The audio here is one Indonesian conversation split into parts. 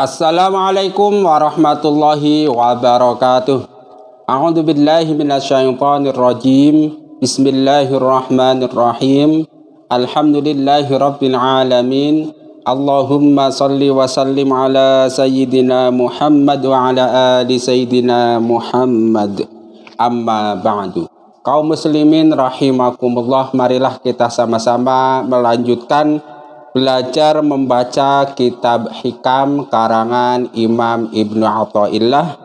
Assalamualaikum warahmatullahi wabarakatuh. A'udzu billahi minasyaitonir rajim. Bismillahirrahmanirrahim. Alhamdulillahirabbil alamin. Allahumma shalli wa sallim ala sayyidina Muhammad wa ala ali sayyidina Muhammad. Amma ba'du. Kaum muslimin rahimakumullah, marilah kita sama-sama melanjutkan belajar membaca kitab Hikam karangan Imam Ibnu Athaillah.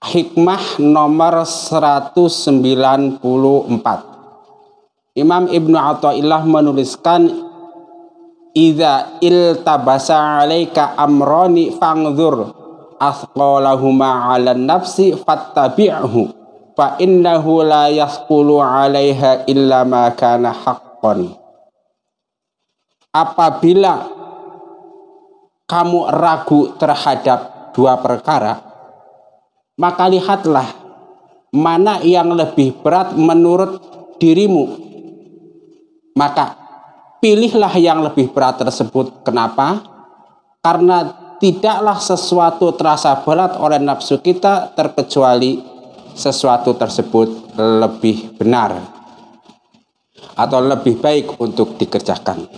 Hikmah nomor 194. Imam Ibnu Athaillah menuliskan, "Idza iltabasa 'alaika amrani fangdzur athqalahuma 'alan nafsi fattabi'hu." Fa innahu la yasqulu 'alaiha illa ma kana haqqan. Apabila kamu ragu terhadap dua perkara, maka lihatlah mana yang lebih berat menurut dirimu, maka pilihlah yang lebih berat tersebut. Kenapa? Karena tidaklah sesuatu terasa berat oleh nafsu kita terkecuali sesuatu tersebut lebih benar atau lebih baik untuk dikerjakan.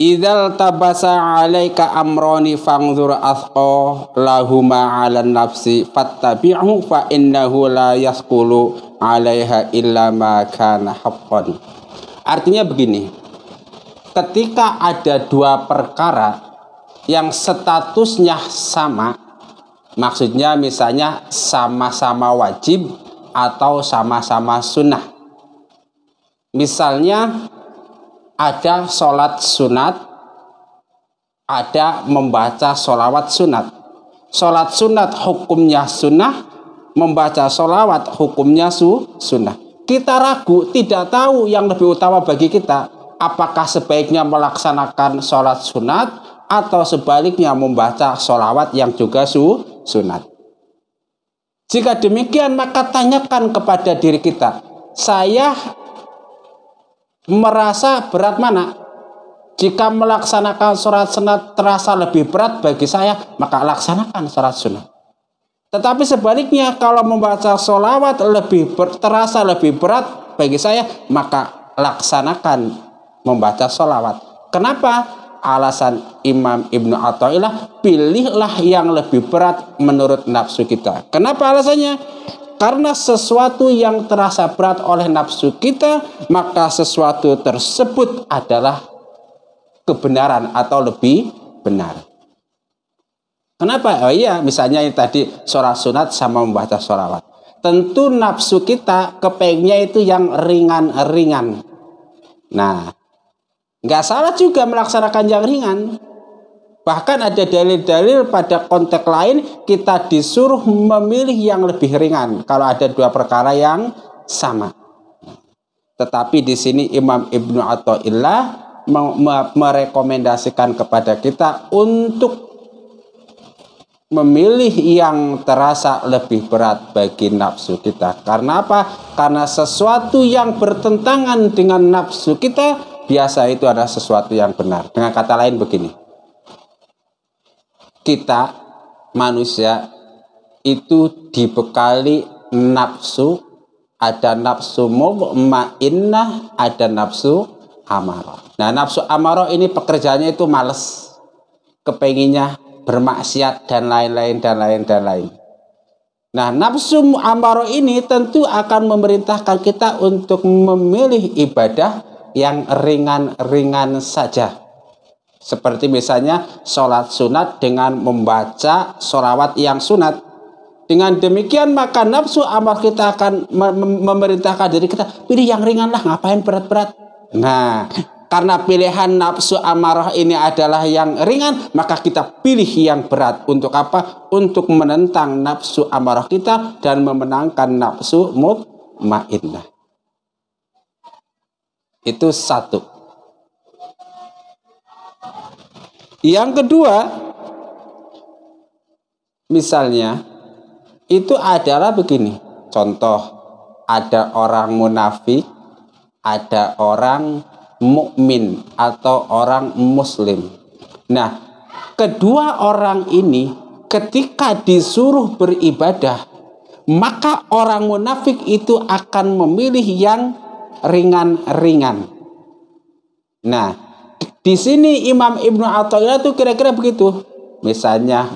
Idzal tabasa 'alaika amrani fangdzur athqa lahuma 'alan nafsi fattabi'hu fa innahu la yasqulu 'alaiha illa ma kana haqqan. Artinya begini, ketika ada dua perkara yang statusnya sama, maksudnya misalnya sama-sama wajib atau sama-sama sunnah. Misalnya ada sholat sunat, ada membaca sholawat sunat. Sholat sunat hukumnya sunnah, membaca sholawat hukumnya sunnah. Kita ragu, tidak tahu yang lebih utama bagi kita. Apakah sebaiknya melaksanakan sholat sunat atau sebaliknya membaca sholawat yang juga sunat. Jika demikian, maka tanyakan kepada diri kita, saya merasa berat mana? Jika melaksanakan sholat sunat terasa lebih berat bagi saya, maka laksanakan sholat sunat. Tetapi sebaliknya, kalau membaca sholawat terasa lebih berat bagi saya, maka laksanakan membaca sholawat. Kenapa? Alasan Imam Ibnu Athaillah, pilihlah yang lebih berat menurut nafsu kita. Kenapa alasannya? Karena sesuatu yang terasa berat oleh nafsu kita, maka sesuatu tersebut adalah kebenaran atau lebih benar. Kenapa? Oh iya, misalnya yang tadi sholat sunat sama membaca sholawat. Tentu nafsu kita kepengennya itu yang ringan-ringan. Nah, nggak salah juga melaksanakan yang ringan. Bahkan ada dalil-dalil pada konteks lain kita disuruh memilih yang lebih ringan kalau ada dua perkara yang sama. Tetapi di sini Imam Ibnu Athaillah merekomendasikan kepada kita untuk memilih yang terasa lebih berat bagi nafsu kita. Karena apa? Karena sesuatu yang bertentangan dengan nafsu kita biasa itu adalah sesuatu yang benar. Dengan kata lain begini, kita manusia itu dibekali nafsu. Ada nafsu mutmainnah, ada nafsu amarah. Nah, nafsu amarah ini pekerjaannya itu males, kepenginnya bermaksiat dan lain-lain dan lain dan lain. Nah, nafsu amarah ini tentu akan memerintahkan kita untuk memilih ibadah yang ringan-ringan saja. Seperti misalnya sholat sunat dengan membaca sholawat yang sunat. Dengan demikian maka nafsu amal kita akan memerintahkan diri kita, pilih yang ringan lah, ngapain berat-berat. Nah, karena pilihan nafsu amarah ini adalah yang ringan, maka kita pilih yang berat. Untuk apa? Untuk menentang nafsu amarah kita dan memenangkan nafsu mutmainnah. Itu satu. Yang kedua, misalnya, itu adalah begini. Contoh, ada orang munafik, ada orang mukmin atau orang muslim. Nah, kedua orang ini ketika disuruh beribadah, maka orang munafik itu akan memilih yang ringan-ringan. Nah, di sini Imam Ibnu Athaillah itu kira-kira begitu. Misalnya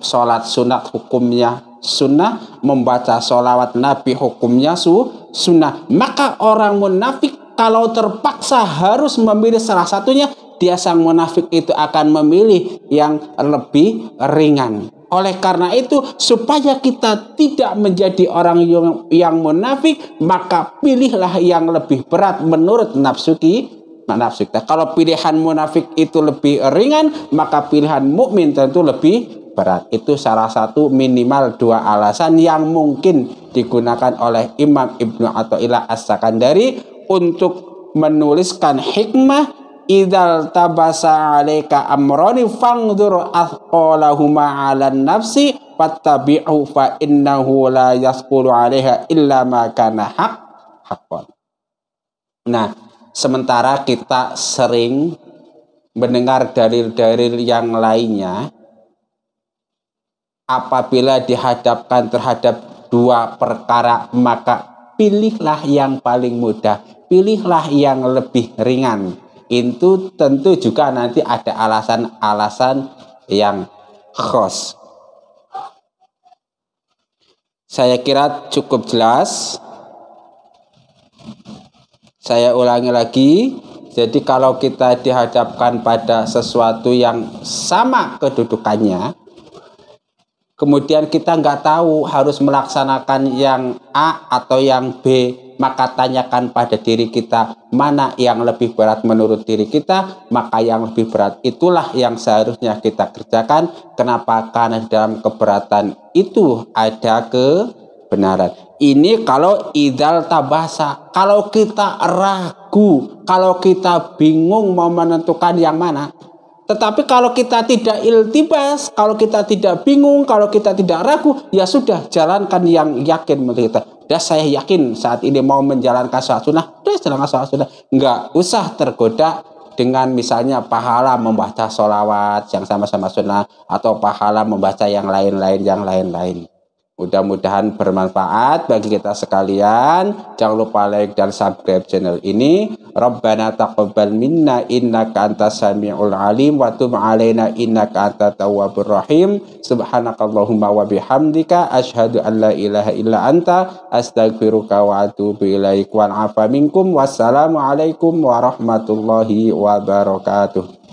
sholat sunat hukumnya sunnah, membaca sholawat Nabi hukumnya sunnah. Maka orang munafik kalau terpaksa harus memilih salah satunya, dia sang munafik itu akan memilih yang lebih ringan. Oleh karena itu, supaya kita tidak menjadi orang yang munafik, maka pilihlah yang lebih berat menurut nafsu kita. Kalau pilihan munafik itu lebih ringan, maka pilihan mukmin tentu lebih berat. Itu salah satu minimal dua alasan yang mungkin digunakan oleh Imam Ibnu Athaillah Assakandari untuk menuliskan hikmah idal tabasa 'alaika amrani fangdur asqalahuma 'alan nafsi fattabi'u fa innahu la yasqulu 'alaiha illa ma kana haqqan. Nah, sementara kita sering mendengar dalil-dalil yang lainnya, apabila dihadapkan terhadap dua perkara maka pilihlah yang paling mudah, pilihlah yang lebih ringan. Itu tentu juga nanti ada alasan-alasan yang khos. Saya kira cukup jelas. Saya ulangi lagi. Jadi kalau kita dihadapkan pada sesuatu yang sama kedudukannya, kemudian kita nggak tahu harus melaksanakan yang A atau yang B, maka tanyakan pada diri kita, mana yang lebih berat menurut diri kita, maka yang lebih berat itulah yang seharusnya kita kerjakan. Kenapa? Karena dalam keberatan itu ada kebenaran. Ini kalau idal tabasa, kalau kita ragu, kalau kita bingung mau menentukan yang mana. Tetapi kalau kita tidak iltibas, kalau kita tidak bingung, kalau kita tidak ragu, ya sudah, jalankan yang yakin menurut kita. Dah saya yakin saat ini mau menjalankan sholat sunnah, dah jalankan sholat sunnah. Enggak usah tergoda dengan misalnya pahala membaca sholawat yang sama-sama sunnah atau pahala membaca yang lain-lain. Mudah-mudahan bermanfaat bagi kita sekalian. Jangan lupa like dan subscribe channel ini. Rabbana taqabbal minna innaka antas samiul alim wa tub alaina innaka antat tawwabur rahim. Subhanakallahumma wa bihamdika asyhadu an la ilaha illa anta astaghfiruka wa atubu ilaika. Wal afa minkum. Wassalamualaikum warahmatullahi wabarakatuh.